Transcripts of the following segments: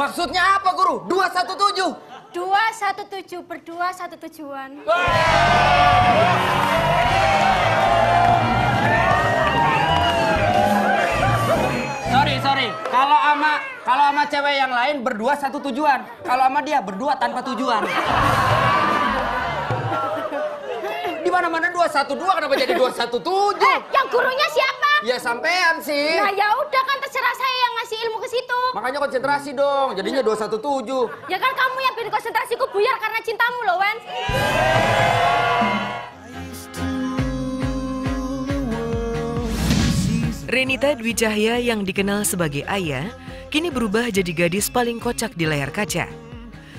Maksudnya apa, Guru? 217. 217 berdua satu tujuan. Sorry. Kalau ama cewek yang lain berdua satu tujuan. Kalau ama dia berdua tanpa tujuan. Di mana-mana 212, kenapa jadi 217? Yang gurunya siapa? Ya sampean sih. Nah ya udah kan terserah saya yang ngasih ilmu ke situ. Makanya konsentrasi dong. Jadinya 217. Ya kan kamu yang bikin konsentrasiku buyar karena cintamu loh, Wen. Renita Dwi Cahaya yang dikenal sebagai Aya, kini berubah jadi gadis paling kocak di layar kaca.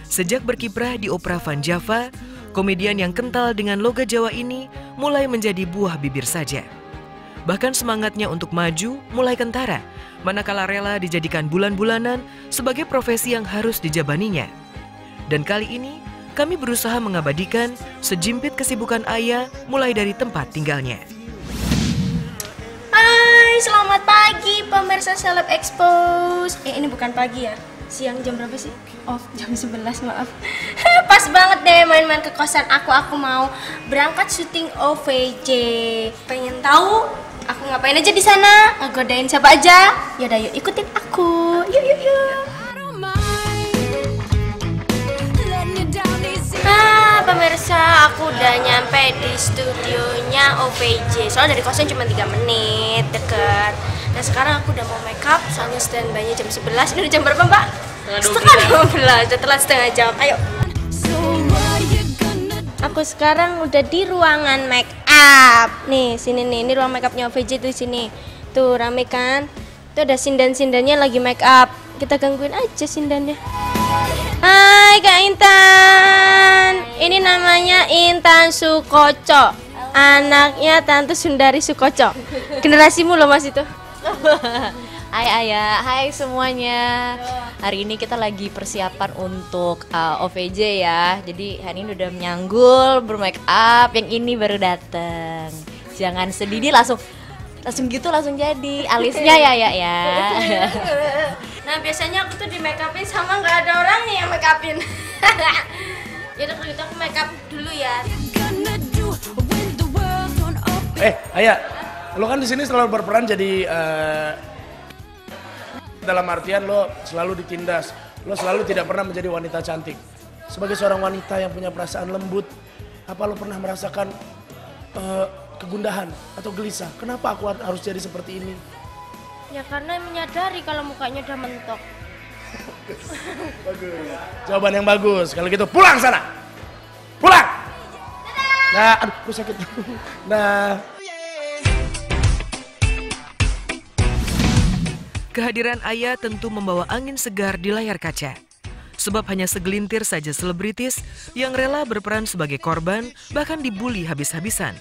Sejak berkiprah di Opera Van Java, komedian yang kental dengan logat Jawa ini mulai menjadi buah bibir saja. Bahkan semangatnya untuk maju mulai kentara, manakala rela dijadikan bulan-bulanan sebagai profesi yang harus dijabaninya. Dan kali ini, kami berusaha mengabadikan sejimpit kesibukan Aya mulai dari tempat tinggalnya. Selamat pagi pemirsa Celeb Expose. Ini bukan pagi ya. Siang jam berapa sih? Oh, jam 11, maaf. Pas banget deh main-main ke kosan aku mau berangkat syuting OVJ. Pengen tahu aku ngapain aja di sana? Ngegodain siapa aja? Yaudah yuk ikutin aku. Yuk. Pemirsa, aku udah nyampe di studionya OVJ. Soalnya dari kosan cuma 3 menit, deket. Nah sekarang aku udah mau make up, soalnya standby-nya jam 11. Ini udah jam berapa, Mbak? Setengah 12, udah telat setengah jam. Ayo. Aku sekarang udah di ruangan make up. Nih, sini nih. Ini ruang make upnya OVJ tuh sini. Tuh rame kan? Tuh ada sindan-sindannya lagi make up. Kita gangguin aja sindannya. Hai Kak Intan. Ini namanya Intan Sukoco. Anaknya Tante Sundari Sukoco. Generasimu loh Mas itu. Hai Aya, hai semuanya. Hari ini kita lagi persiapan untuk OVJ ya. Jadi hari ini udah menyanggul, bermake up. Yang ini baru dateng. Jangan sedih, dia langsung jadi alisnya ya. Nah biasanya aku tuh di make upin sama nggak ada orangnya yang make upin. Yaudah kalau gitu aku make up dulu ya. Aya, lo kan di sini selalu berperan jadi dalam artian lo selalu ditindas, lo selalu tidak pernah menjadi wanita cantik. Sebagai seorang wanita yang punya perasaan lembut, apa lo pernah merasakan kegundahan atau gelisah? Kenapa aku harus jadi seperti ini? Ya karena menyadari kalau mukanya udah mentok. Bagus. Jawaban yang bagus. Kalau gitu pulang sana. Pulang. Dadah. Nah, aduh, aku sakit. Nah. Kehadiran Aya tentu membawa angin segar di layar kaca. Sebab hanya segelintir saja selebritis yang rela berperan sebagai korban bahkan dibully habis-habisan.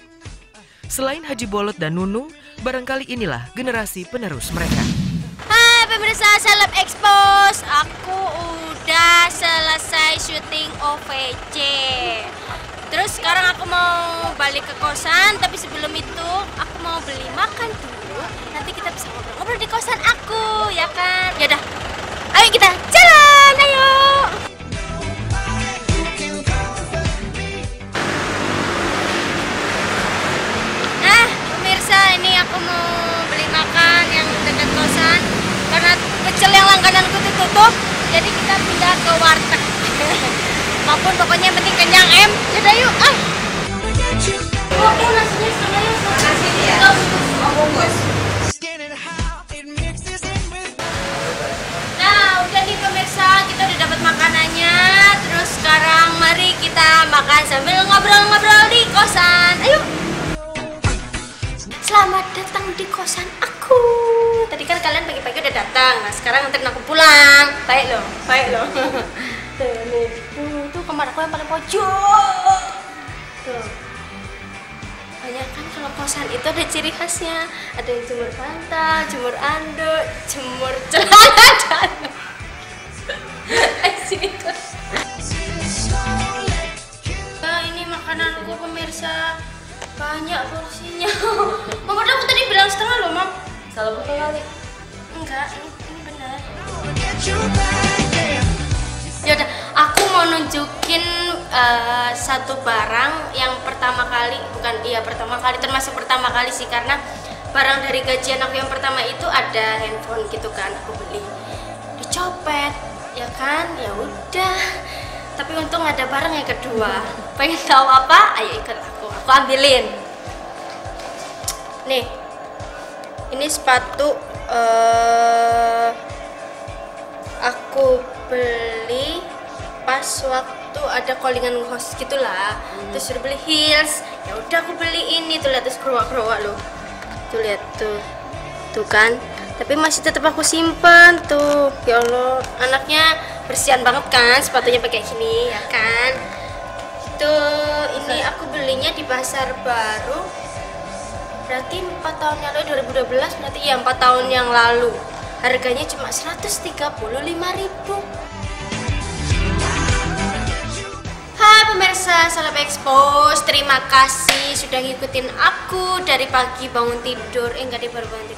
Selain Haji Bolot dan Nunu, barangkali inilah generasi penerus mereka. Hai pemirsa Celeb Expose, aku udah selesai syuting OVJ. Terus sekarang aku mau balik ke kosan, tapi sebelum itu aku mau beli makan dulu. Nanti kita bisa ngobrol-ngobrol di kosan aku, ya kan? Yaudah, ayo kita jalan, ayo! Ini aku mau beli makan yang dekat kosan karena pecel yang langgananku itu tutup, jadi kita pindah ke warteg. Maupun pokoknya yang penting kenyang Yaudah yuk. Nasinya sama ya. Nasinya ya. Bungkus. Nah udah nih pemirsa, kita udah dapat makanannya. Terus sekarang mari kita makan sambil ngobrol-ngobrol di kosan. Ayo. Selamat datang di kosan aku. Tadi kan kalian pagi-pagi udah datang. Nah sekarang nganterin aku pulang. Baik loh. Tuh kamar aku yang paling pojok. Tuh. Banyak kan kalau kosan itu ada ciri khasnya. Ada yang jemur bantal, jemur anduk, jemur celana dan nah ini makananku pemirsa. Banyak porsinya. Mama aku tadi bilang setengah loh, Mam. Salah potong kali. Enggak, ini benar. Yaudah, aku mau nunjukin satu barang yang pertama kali, termasuk pertama kali sih, karena barang dari gajian aku yang pertama itu ada handphone gitu kan, aku beli, dicopet, ya kan, ya udah. Tapi untung ada barang yang kedua. Pengen tahu apa? Ayo ikut aku ambilin. Nih, ini sepatu aku beli pas waktu ada callingan host gitulah. Terus udah beli heels, ya udah aku beli ini tuh, lihat, terus keruak-keruak loh. Tuh lihat tuh, tuh kan. Tapi masih tetap aku simpen tuh, ya Allah, anaknya bersihan banget kan, sepatunya pakai gini ya kan. Itu ini aku belinya di pasar baru, berarti 4 tahun yang lalu, 2012, berarti ya 4 tahun yang lalu. Harganya cuma 135.000. Hai pemirsa Celeb Expose, terima kasih sudah ngikutin aku dari pagi bangun tidur, bangun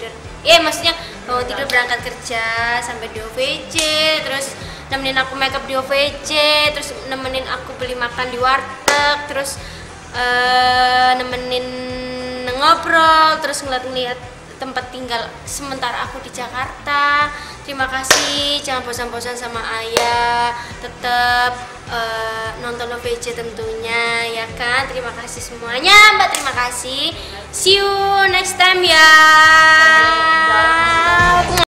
tidur berangkat kerja sampai di OVJ, terus nemenin aku makeup di OVJ, terus nemenin aku beli makan di warteg, terus nemenin ngobrol, terus ngeliat-ngeliat tempat tinggal sementara aku di Jakarta. Terima kasih, jangan bosan-bosan sama ayah, tetap nonton OVJ tentunya ya kan. Terima kasih semuanya, Mbak, terima kasih, see you next time ya.